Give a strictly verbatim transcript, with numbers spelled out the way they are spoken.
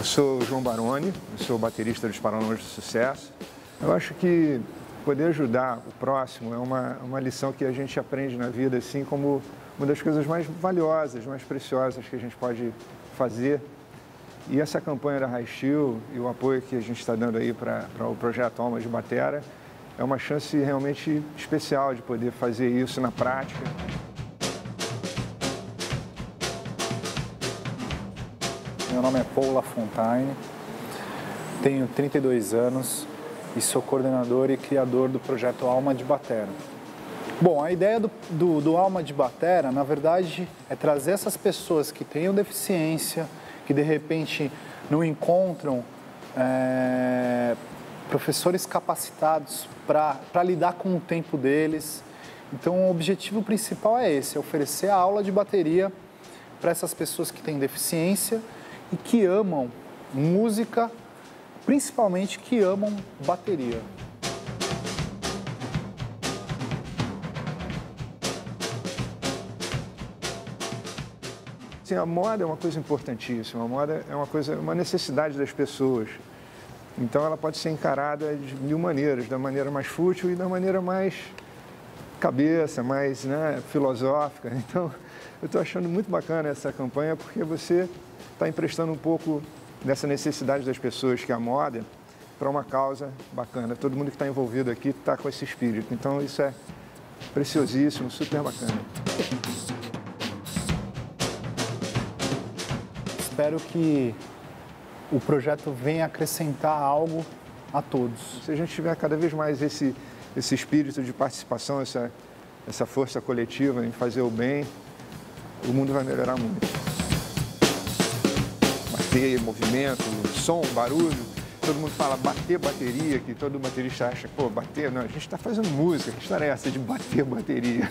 Eu sou o João Barone, eu sou baterista dos Paralamas do Sucesso. Eu acho que poder ajudar o próximo é uma, uma lição que a gente aprende na vida, assim, como uma das coisas mais valiosas, mais preciosas que a gente pode fazer. E essa campanha da Highstil e o apoio que a gente está dando aí para o projeto Alma de Batera é uma chance realmente especial de poder fazer isso na prática. Meu nome é Paul Lafontaine, tenho trinta e dois anos e sou coordenador e criador do projeto Alma de Batera. Bom, a ideia do, do, do Alma de Batera, na verdade, é trazer essas pessoas que tenham deficiência, que de repente não encontram é, professores capacitados para lidar com o tempo deles. Então, o objetivo principal é esse, é oferecer a aula de bateria para essas pessoas que têm deficiência e que amam música, principalmente que amam bateria. Assim, a moda é uma coisa importantíssima, a moda é uma coisa, uma necessidade das pessoas. Então ela pode ser encarada de mil maneiras, da maneira mais fútil e da maneira mais cabeça, mais né, filosófica. Então eu estou achando muito bacana essa campanha porque você está emprestando um pouco dessa necessidade das pessoas que é a moda para uma causa bacana. Todo mundo que está envolvido aqui está com esse espírito. Então isso é preciosíssimo, super bacana. Espero que o projeto venha acrescentar algo a todos. Se a gente tiver cada vez mais esse, esse espírito de participação, essa, essa força coletiva em fazer o bem, o mundo vai melhorar muito. Bater, movimento, som, barulho. Todo mundo fala bater bateria, que todo baterista acha, pô, bater, não, a gente está fazendo música, que história é essa de bater bateria?